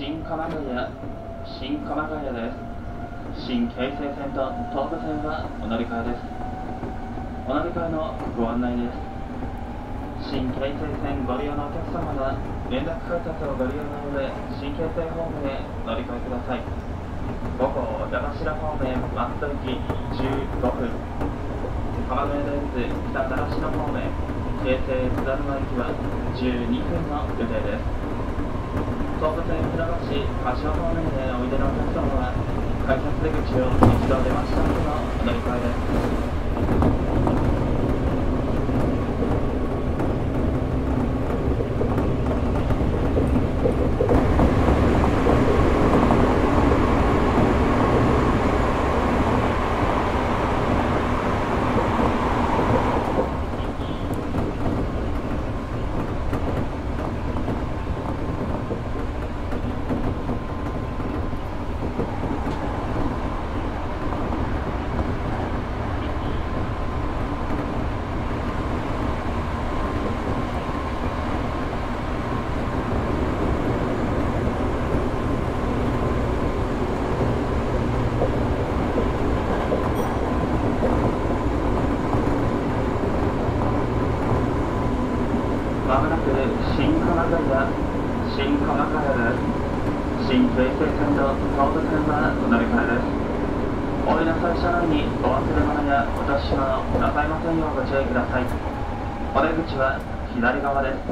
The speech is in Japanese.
新鎌ヶ谷です。新京成線と東武線はお乗り換えです。お乗り換えのご案内です。新京成線ご利用のお客様は連絡改札をご利用の上、新京成ホームへお乗り換えください。午後山頭方面松戸駅15分、鎌ヶ谷電鉄北習志野方面京成津田沼駅は12分の予定です。東武線船橋柏方面へおいでのお客様は改札出口を一度出ました後のお乗り換えです。新京成線と東武線はお乗り換えです。お降りなさい車内にお忘れ物やお出し物をなさいませんようご注意ください。お出口は左側です。